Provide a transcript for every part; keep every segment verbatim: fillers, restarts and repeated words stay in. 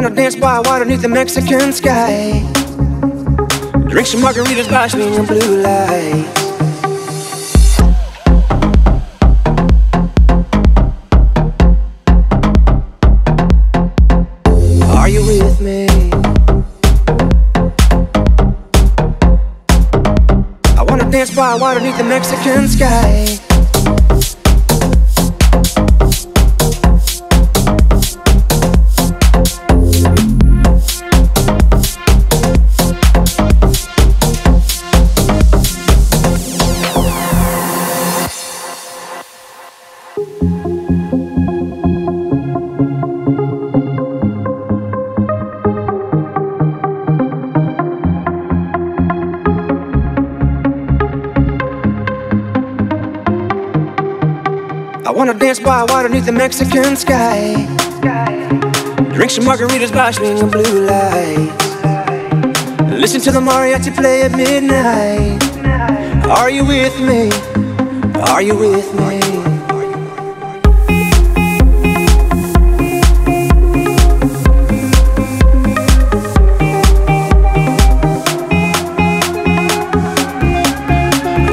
Wanna dance by water beneath the Mexican sky. Drink some margaritas by swinging blue lights. Are you with me? I wanna dance by water beneath the Mexican sky. I wanna dance by water beneath the Mexican sky. Drink some margaritas by swinging blue lights. Listen to the mariachi play at midnight. Are you with me? Are you with me?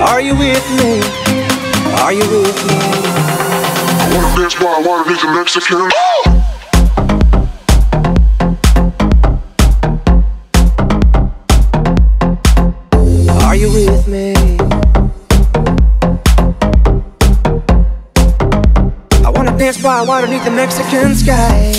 Are you with me? Are you with me? I wanna dance by water beneath the Mexican. Ooh! Are you with me? I wanna dance by water beneath the Mexican sky.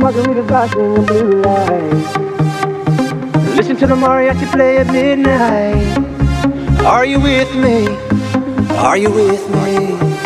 Margaritas by swinging blue lights. Listen to the mariachi play at midnight. Are you with me? Are you with me?